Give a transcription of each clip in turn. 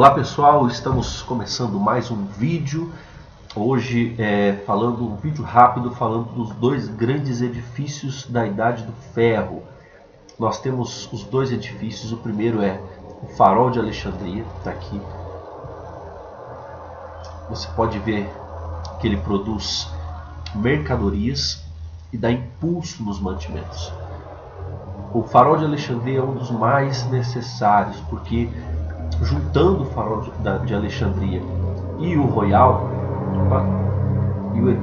Olá pessoal, estamos começando mais um vídeo, hoje um vídeo rápido falando dos dois grandes edifícios da Idade do Ferro. Nós temos os dois edifícios, o primeiro é o Farol de Alexandria, está aqui. Você pode ver que ele produz mercadorias e dá impulso nos mantimentos. O Farol de Alexandria é um dos mais necessários, porque juntando o Farol de Alexandria e o Royal,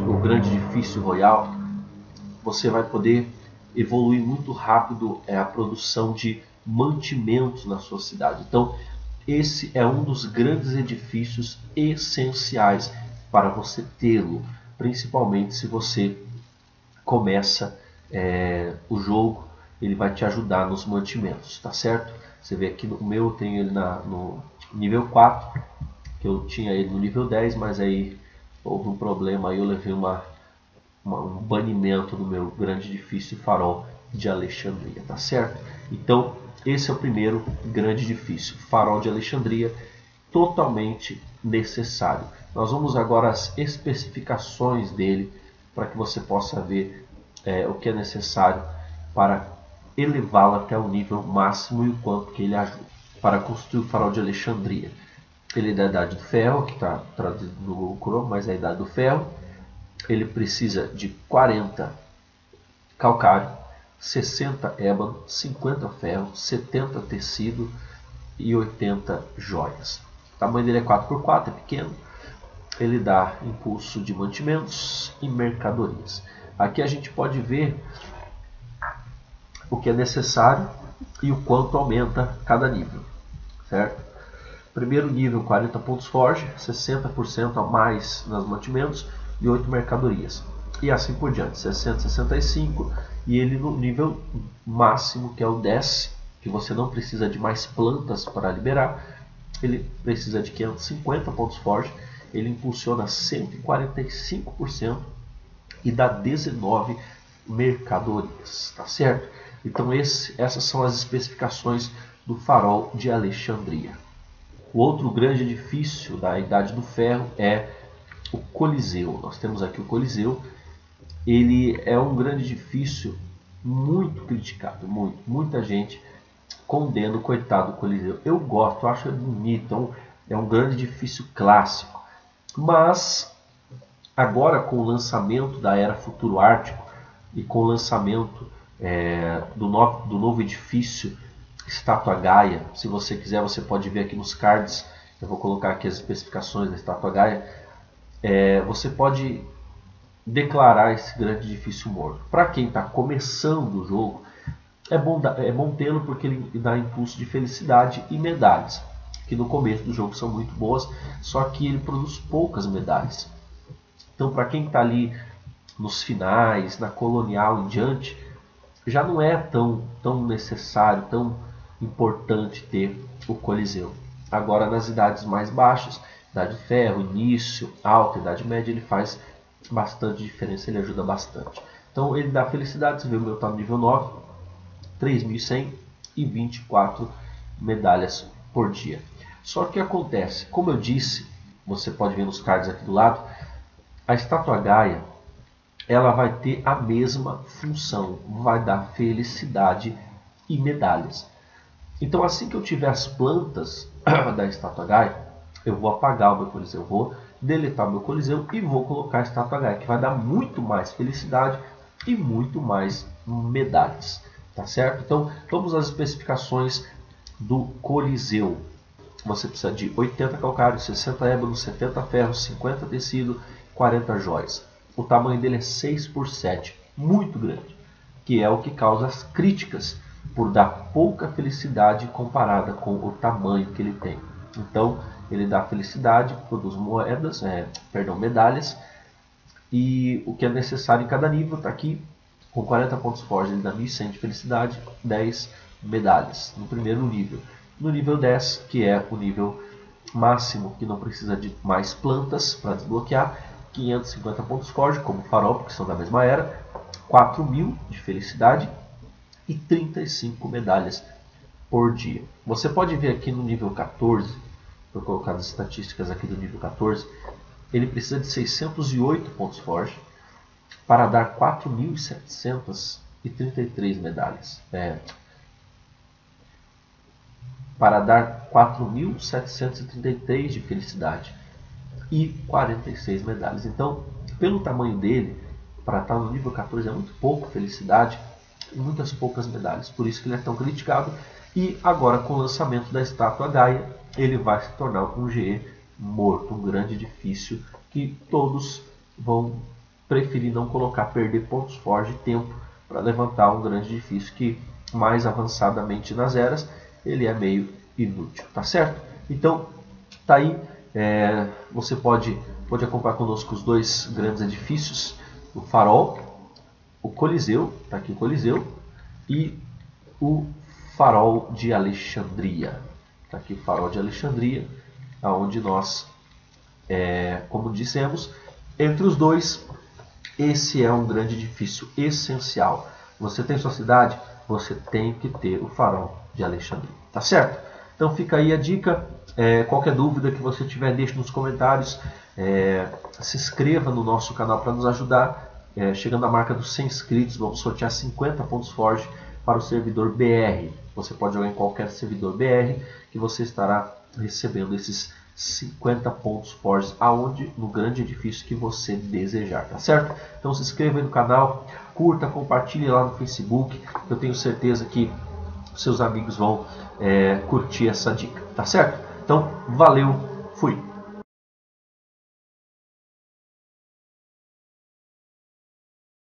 o grande edifício Royal, você vai poder evoluir muito rápido a produção de mantimentos na sua cidade. Então, esse é um dos grandes edifícios essenciais para você tê-lo, principalmente se você começa o jogo, ele vai te ajudar nos mantimentos, tá certo? Você vê aqui no meu, eu tenho ele no nível 4, que eu tinha ele no nível 10, mas aí houve um problema, aí eu levei um banimento do meu grande edifício Farol de Alexandria, tá certo? Então, esse é o primeiro grande edifício, Farol de Alexandria, totalmente necessário. Nós vamos agora às especificações dele, para que você possa ver o que é necessário para elevá-la até o nível máximo e o quanto que ele ajuda. Para construir o Farol de Alexandria, ele é da Idade do Ferro, que está traduzido no Google Chrome, mas é a Idade do Ferro. Ele precisa de 40 calcário, 60 ébano, 50 ferro, 70 tecido e 80 joias. O tamanho dele é 4×4, é pequeno. Ele dá impulso de mantimentos e mercadorias. Aqui a gente pode ver o que é necessário e o quanto aumenta cada nível, certo? Primeiro nível, 40 pontos forge, 60% a mais nos mantimentos e 8 mercadorias. E assim por diante, 60, 65, e ele no nível máximo, que é o 10, que você não precisa de mais plantas para liberar, ele precisa de 550 pontos forge, ele impulsiona 145% e dá 19 mercadorias, tá certo? Então essas são as especificações do Farol de Alexandria. O outro grande edifício da Idade do Ferro é o Coliseu. Nós temos aqui o Coliseu. Ele é um grande edifício muito criticado, muita gente condena o coitado do Coliseu. Eu gosto, eu acho bonito, é um grande edifício clássico. Mas agora, com o lançamento da Era Futuro Ártico e com o lançamento do novo edifício Estátua Gaia, se você quiser você pode ver aqui nos cards, eu vou colocar aqui as especificações da Estátua Gaia, você pode declarar esse grande edifício morto. Para quem está começando o jogo, é bom tê-lo, porque ele dá impulso de felicidade e medalhas, que no começo do jogo são muito boas, só que ele produz poucas medalhas. Então, para quem está ali nos finais, na colonial em diante, já não é tão necessário, tão importante ter o Coliseu. Agora, nas idades mais baixas, Idade de Ferro, início, alta, Idade Média, ele faz bastante diferença, ele ajuda bastante. Então, ele dá felicidade, você vê o meu está no nível 9, 3.100 e 24 medalhas por dia. Só que acontece, como eu disse, você pode ver nos cards aqui do lado, a Estátua Gaia, ela vai ter a mesma função, vai dar felicidade e medalhas. Então, assim que eu tiver as plantas da Estátua Gaia, eu vou apagar o meu Coliseu, eu vou deletar o meu Coliseu e vou colocar a Estátua Gaia, que vai dar muito mais felicidade e muito mais medalhas, tá certo? Então, vamos às especificações do Coliseu. Você precisa de 80 calcário, 60 ébano, 70 ferro, 50 tecido, 40 joias. O tamanho dele é 6×7, muito grande, que é o que causa as críticas por dar pouca felicidade comparada com o tamanho que ele tem. Então, ele dá felicidade, produz moedas, medalhas, e o que é necessário em cada nível está aqui. Com 40 pontos forge ele dá 1.100 de felicidade, 10 medalhas no primeiro nível. No nível 10, que é o nível máximo, que não precisa de mais plantas para desbloquear, 550 pontos forge, como farol, porque são da mesma era, 4.000 de felicidade e 35 medalhas por dia. Você pode ver aqui no nível 14 por colocar as estatísticas aqui do nível 14, ele precisa de 608 pontos forge para dar 4.733 medalhas. Para dar 4.733 de felicidade e 46 medalhas. Então, pelo tamanho dele, para estar no nível 14 é muito pouco felicidade e muitas poucas medalhas. Por isso que ele é tão criticado. E agora, com o lançamento da Estátua Gaia, ele vai se tornar um GE morto, um grande edifício que todos vão preferir não colocar, perder pontos forge e tempo para levantar um grande edifício que, mais avançadamente nas eras, ele é meio inútil, tá certo? Então, tá aí, você pode acompanhar conosco os dois grandes edifícios, o Farol, o Coliseu, tá aqui o Coliseu, e o Farol de Alexandria, tá aqui o Farol de Alexandria, aonde nós, como dissemos, entre os dois, esse é um grande edifício essencial. Você tem sua cidade, você tem que ter o Farol de Alexandria, tá certo? Então fica aí a dica, qualquer dúvida que você tiver, deixe nos comentários, se inscreva no nosso canal para nos ajudar, chegando à marca dos 100 inscritos, vamos sortear 50 pontos forge para o servidor BR, você pode jogar em qualquer servidor BR, que você estará recebendo esses 50 pontos forge, aonde? No grande edifício que você desejar, tá certo? Então se inscreva aí no canal, curta, compartilhe lá no Facebook, eu tenho certeza que seus amigos vão curtir essa dica, tá certo? Então, valeu, fui!